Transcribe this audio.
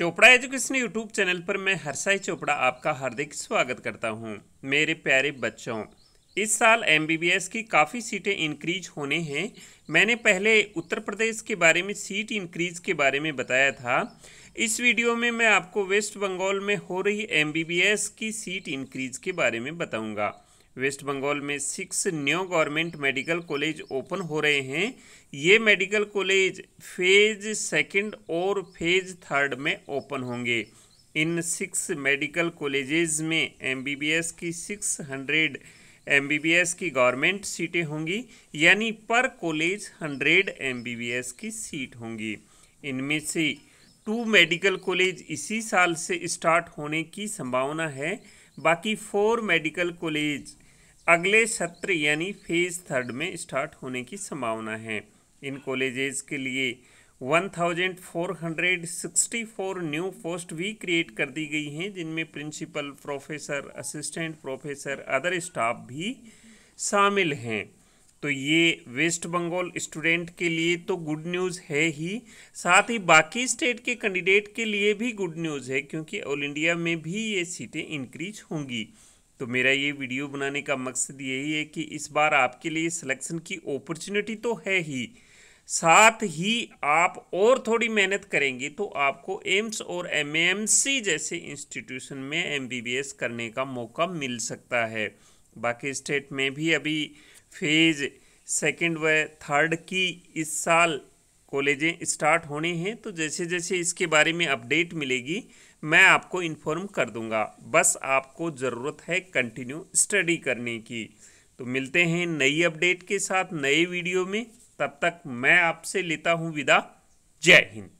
Chopra education YouTube channel पर मैं हरसाई चोपड़ा आपका हार्दिक स्वागत करता हूं। मेरे प्यारे बच्चों, इस साल एमबीबीएस की काफ़ी सीटें इंक्रीज होने हैं। मैंने पहले उत्तर प्रदेश के बारे में सीट इंक्रीज के बारे में बताया था। इस वीडियो में मैं आपको वेस्ट बंगाल में हो रही एमबीबीएस की सीट इंक्रीज के बारे में बताऊँगा। वेस्ट बंगाल में 6 new government medical college open हो रहे हैं। ये मेडिकल कॉलेज फेज़ सेकंड और फेज़ थर्ड में ओपन होंगे। इन 6 मेडिकल कॉलेजेस में एमबीबीएस की 600 एमबीबीएस की गवर्नमेंट सीटें होंगी, यानी पर कॉलेज 100 एमबीबीएस की सीट होंगी। इनमें से 2 मेडिकल कॉलेज इसी साल से स्टार्ट होने की संभावना है। बाकी 4 मेडिकल कॉलेज अगले सत्र यानी फेज़ थर्ड में स्टार्ट होने की संभावना है। इन कॉलेजेस के लिए 1464 न्यू पोस्ट भी क्रिएट कर दी गई हैं, जिनमें principal professor, assistant professor, other staff भी शामिल हैं। तो ये वेस्ट बंगाल स्टूडेंट के लिए तो गुड न्यूज़ है ही, साथ ही बाकी स्टेट के कैंडिडेट के लिए भी गुड न्यूज़ है, क्योंकि ऑल इंडिया में भी ये सीटें इंक्रीज होंगी। तो मेरा ये वीडियो बनाने का मकसद यही है कि इस बार आपके लिए सिलेक्शन की अपॉर्चुनिटी तो है ही, साथ ही आप और थोड़ी मेहनत करेंगे तो आपको एम्स और एमएमसी जैसे इंस्टीट्यूशन में एमबीबीएस करने का मौका मिल सकता है। बाकी स्टेट में भी अभी फेज़ सेकंड व थर्ड की इस साल कॉलेजें स्टार्ट होने हैं, तो जैसे जैसे इसके बारे में अपडेट मिलेगी मैं आपको इन्फॉर्म कर दूंगा। बस आपको ज़रूरत है कंटिन्यू स्टडी करने की। तो मिलते हैं नई अपडेट के साथ नए वीडियो में। तब तक मैं आपसे लेता हूं विदा। जय हिंद।